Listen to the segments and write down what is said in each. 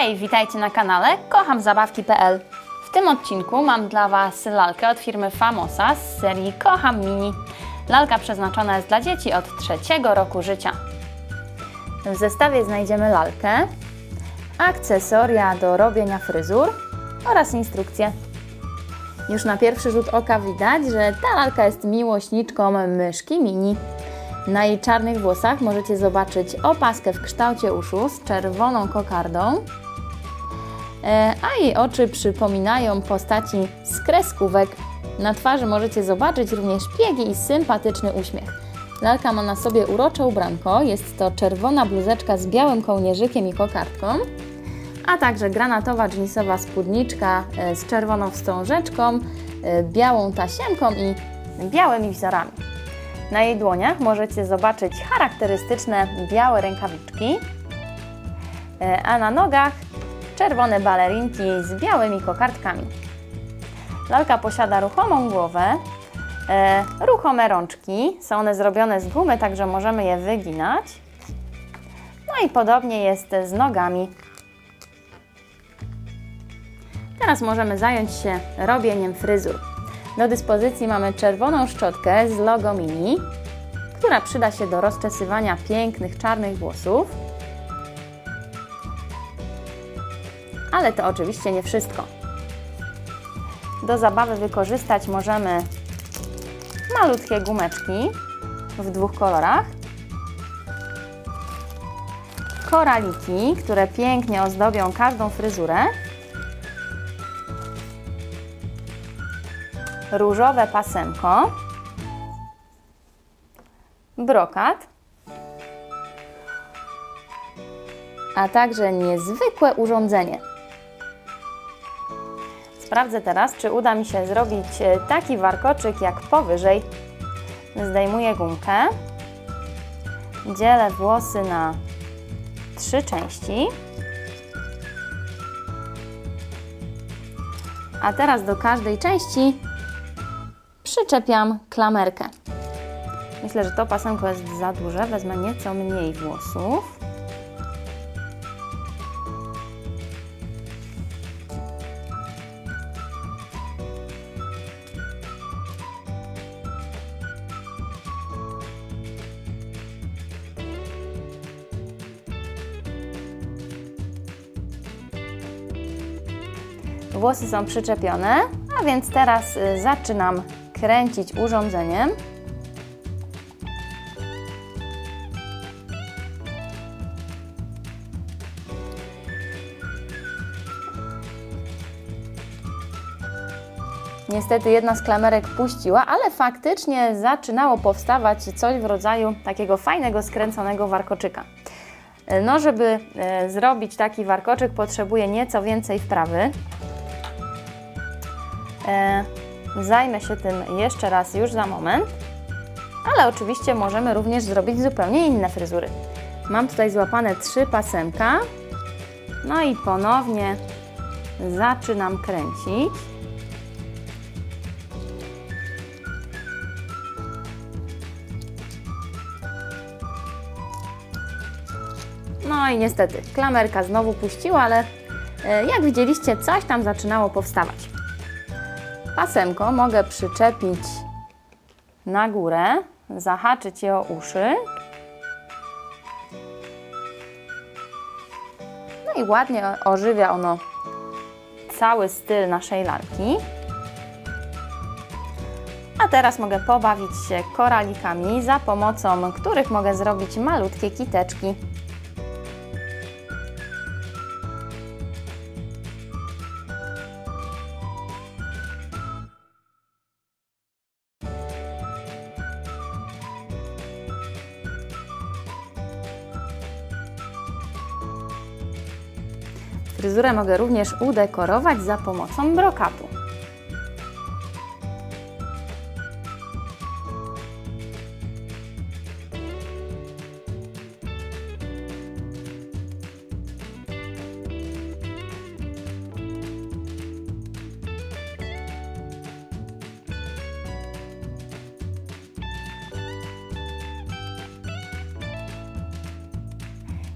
Hej, witajcie na kanale kochamzabawki.pl. W tym odcinku mam dla Was lalkę od firmy Famosa z serii Kocham Minnie. Lalka przeznaczona jest dla dzieci od 3 roku życia. W zestawie znajdziemy lalkę, akcesoria do robienia fryzur oraz instrukcje. Już na pierwszy rzut oka widać, że ta lalka jest miłośniczką myszki Minnie. Na jej czarnych włosach możecie zobaczyć opaskę w kształcie uszu z czerwoną kokardą, a jej oczy przypominają postaci z kreskówek. Na twarzy możecie zobaczyć również piegi i sympatyczny uśmiech. Lalka ma na sobie urocze ubranko, jest to czerwona bluzeczka z białym kołnierzykiem i kokardką, a także granatowa dżinsowa spódniczka z czerwoną wstążeczką, białą tasiemką i białymi wzorami. Na jej dłoniach możecie zobaczyć charakterystyczne białe rękawiczki, a na nogach czerwone balerinki z białymi kokardkami. Lalka posiada ruchomą głowę, ruchome rączki, są one zrobione z gumy, także możemy je wyginać. No i podobnie jest z nogami. Teraz możemy zająć się robieniem fryzur. Do dyspozycji mamy czerwoną szczotkę z logo Minnie, która przyda się do rozczesywania pięknych czarnych włosów. Ale to oczywiście nie wszystko. Do zabawy wykorzystać możemy malutkie gumeczki w 2 kolorach, koraliki, które pięknie ozdobią każdą fryzurę, różowe pasemko, brokat, a także niezwykłe urządzenie. Sprawdzę teraz, czy uda mi się zrobić taki warkoczyk jak powyżej. Zdejmuję gumkę, dzielę włosy na 3 części. A teraz do każdej części przyczepiam klamerkę. Myślę, że to pasemko jest za duże, wezmę nieco mniej włosów. Włosy są przyczepione, a więc teraz zaczynam kręcić urządzeniem. Niestety jedna z klamerek puściła, ale faktycznie zaczynało powstawać coś w rodzaju takiego fajnego, skręconego warkoczyka. No, żeby zrobić taki warkoczyk, potrzebuję nieco więcej wprawy. Zajmę się tym jeszcze raz już za moment, ale oczywiście możemy również zrobić zupełnie inne fryzury. Mam tutaj złapane 3 pasemka, no i ponownie zaczynam kręcić. No i niestety klamerka znowu puściła, ale jak widzieliście, coś tam zaczynało powstawać. Pasemko mogę przyczepić na górę, zahaczyć je o uszy. No i ładnie ożywia ono cały styl naszej lalki. A teraz mogę pobawić się koralikami, za pomocą których mogę zrobić malutkie kiteczki. Fryzurę mogę również udekorować za pomocą brokatu.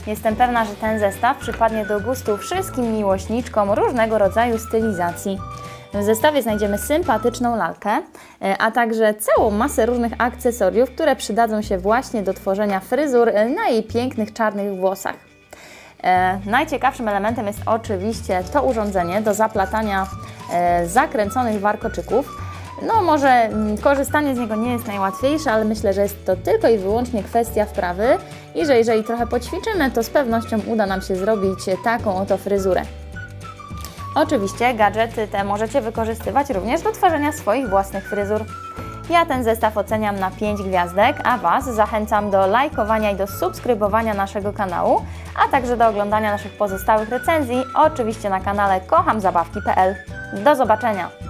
Jestem pewna, że ten zestaw przypadnie do gustu wszystkim miłośniczkom różnego rodzaju stylizacji. W zestawie znajdziemy sympatyczną lalkę, a także całą masę różnych akcesoriów, które przydadzą się właśnie do tworzenia fryzur na jej pięknych czarnych włosach. Najciekawszym elementem jest oczywiście to urządzenie do zaplatania zakręconych warkoczyków. No może korzystanie z niego nie jest najłatwiejsze, ale myślę, że jest to tylko i wyłącznie kwestia wprawy i że jeżeli trochę poćwiczymy, to z pewnością uda nam się zrobić taką oto fryzurę. Oczywiście gadżety te możecie wykorzystywać również do tworzenia swoich własnych fryzur. Ja ten zestaw oceniam na 5 gwiazdek, a Was zachęcam do lajkowania i do subskrybowania naszego kanału, a także do oglądania naszych pozostałych recenzji, oczywiście na kanale kochamzabawki.pl. Do zobaczenia!